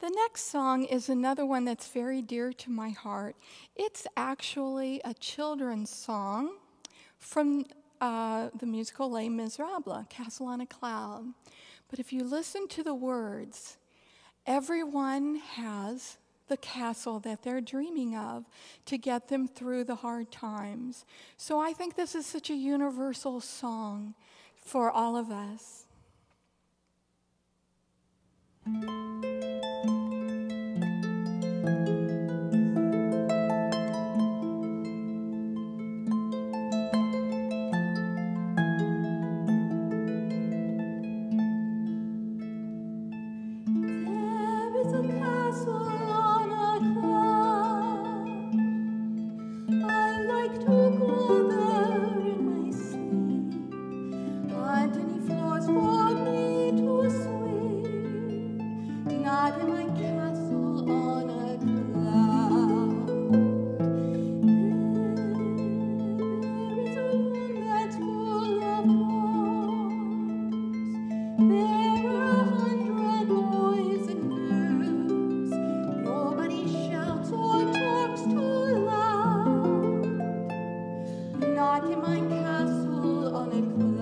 The next song is another one that's very dear to my heart. It's actually a children's song from the musical Les Misérables, Castle on a Cloud. But if you listen to the words, everyone has the castle that they're dreaming of to get them through the hard times. So I think this is such a universal song for all of us. Not in my castle on a cloud.